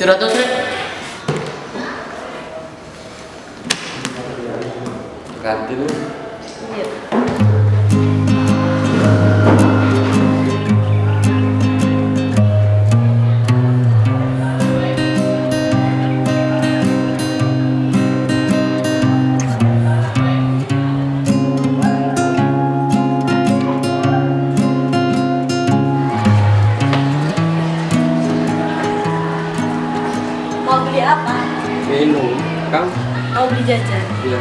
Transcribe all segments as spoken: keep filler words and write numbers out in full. istirahat dong, Sri. Ganti dulu. Iya. Jajan. Iya.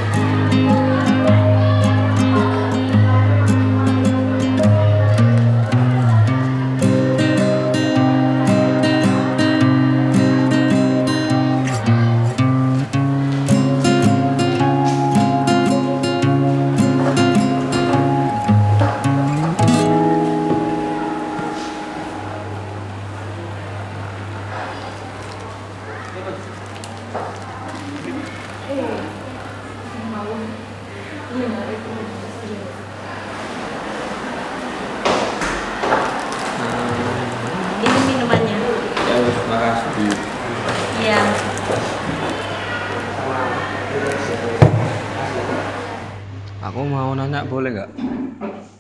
Aku mau nanya, boleh nggak?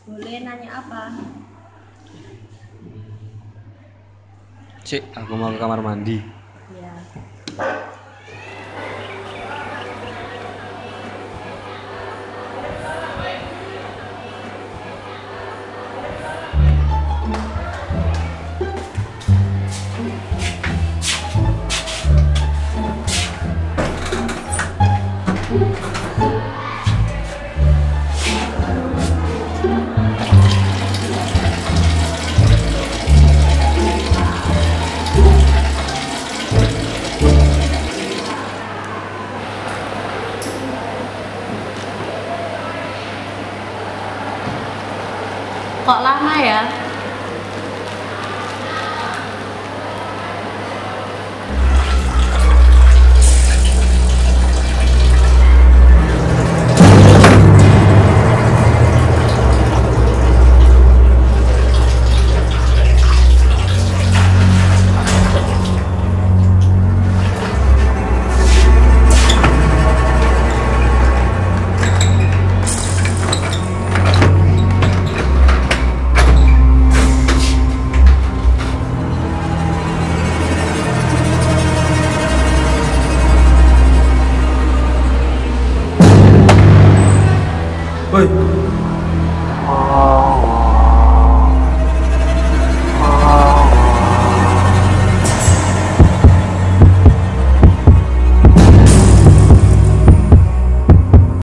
Boleh, nanya apa? Cik, aku mau ke kamar mandi. Iya. Kok lama ya?